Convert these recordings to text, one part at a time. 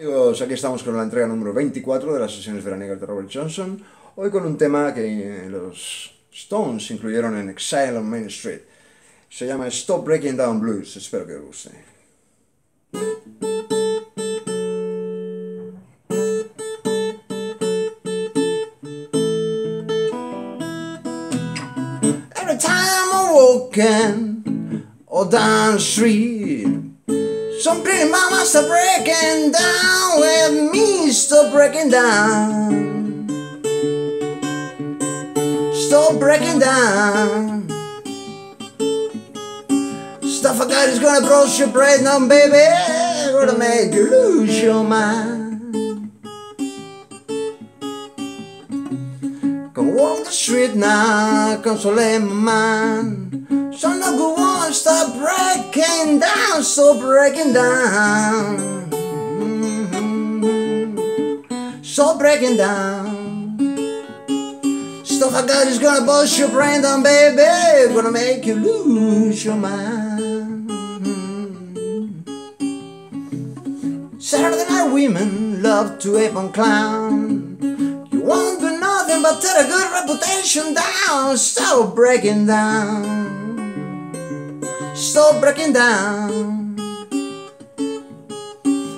Aquí estamos con la entrega número 24 de las sesiones veraniegas de Robert Johnson, hoy con un tema que los Stones incluyeron en Exile on Main Street. Se llama Stop Breaking Down Blues, espero que os guste. Every time I'm walking or down the street, some pretty mama stop breaking down, let me stop breaking down. Stop breaking down. Stuff I got is gonna brush your brain down, baby, gonna make you lose your mind. Come walk the street now, consolate my mind. So no good one, stop breaking down, stop breaking down. Stop breaking down. Stuff I got is gonna bust your brain down, baby, gonna make you lose your mind. Saturday night women love to ape on clown. You won't do nothing but tear a good reputation down. Stop breaking down. Stop breaking down.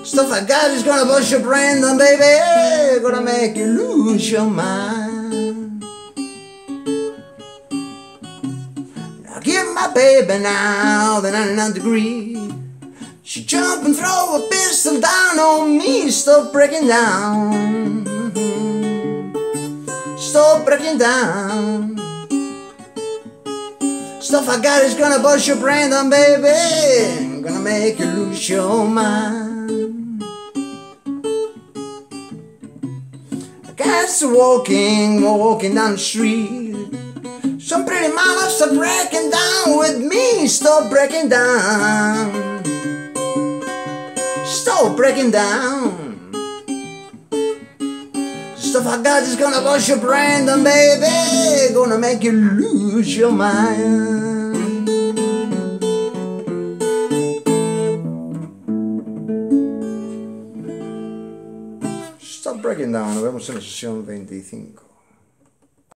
Stuff I got is gonna bust your brain down, baby, gonna make you lose your mind. Now give my baby now the 99 degree. She jump and throw a pistol down on me. Stop breaking down. Stop breaking down. Stuff I got is gonna bust your brain down, baby, I'm gonna make you lose your mind. I guess walking down the street, some pretty mama stop breaking down with me. Stop breaking down. Stop breaking down. Stuff I got is gonna bust your brain down, baby, gonna make you lose your mind. Breaking Down, nos vemos en la sesión 25.